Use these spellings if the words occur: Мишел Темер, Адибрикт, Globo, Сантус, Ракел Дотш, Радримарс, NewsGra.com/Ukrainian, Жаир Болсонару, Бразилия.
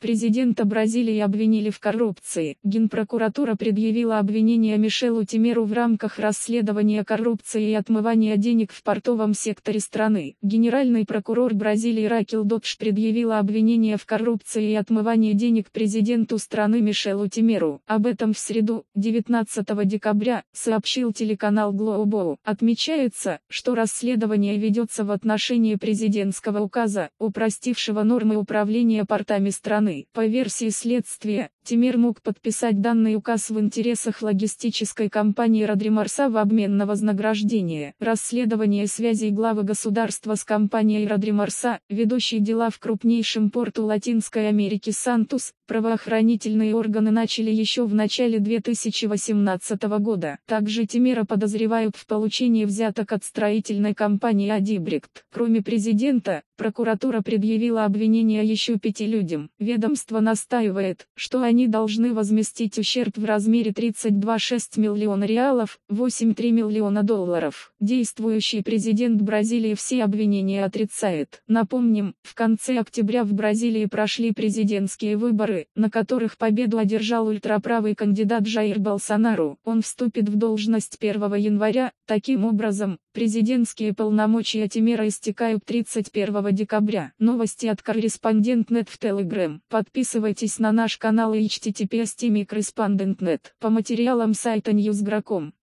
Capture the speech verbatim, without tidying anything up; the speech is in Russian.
Президента Бразилии обвинили в коррупции. Генпрокуратура предъявила обвинение Мишелу Темеру в рамках расследования коррупции и отмывания денег в портовом секторе страны. Генеральный прокурор Бразилии Ракел Дотш предъявила обвинение в коррупции и отмывании денег президенту страны Мишелу Темеру. Об этом в среду, девятнадцатого декабря, сообщил телеканал Globo. Отмечается, что расследование ведется в отношении президентского указа, упростившего нормы управления портами страны. По версии следствия, Темер мог подписать данный указ в интересах логистической компании Радримарса в обмен на вознаграждение. Расследование связей главы государства с компанией Радримарса, ведущей дела в крупнейшем порту Латинской Америки Сантус, правоохранительные органы начали еще в начале две тысячи восемнадцатого года. Также Темера подозревают в получении взяток от строительной компании Адибрикт. Кроме президента, прокуратура предъявила обвинение еще пяти людям. Ведомство настаивает, что они должны возместить ущерб в размере тридцать два целых шесть десятых миллиона реалов, восемь целых три десятых миллиона долларов. Действующий президент Бразилии все обвинения отрицает. Напомним, в конце октября в Бразилии прошли президентские выборы, на которых победу одержал ультраправый кандидат Жаир Болсонару. Он вступит в должность первого января, таким образом, президентские полномочия Темера истекают тридцать первого декабря. Новости от корреспондент точка нет в Telegram. Подписывайтесь на наш канал и эйч ти ти пи эс точка ком слэш корреспондент точка нет. По материалам сайта ньюс гра точка ком.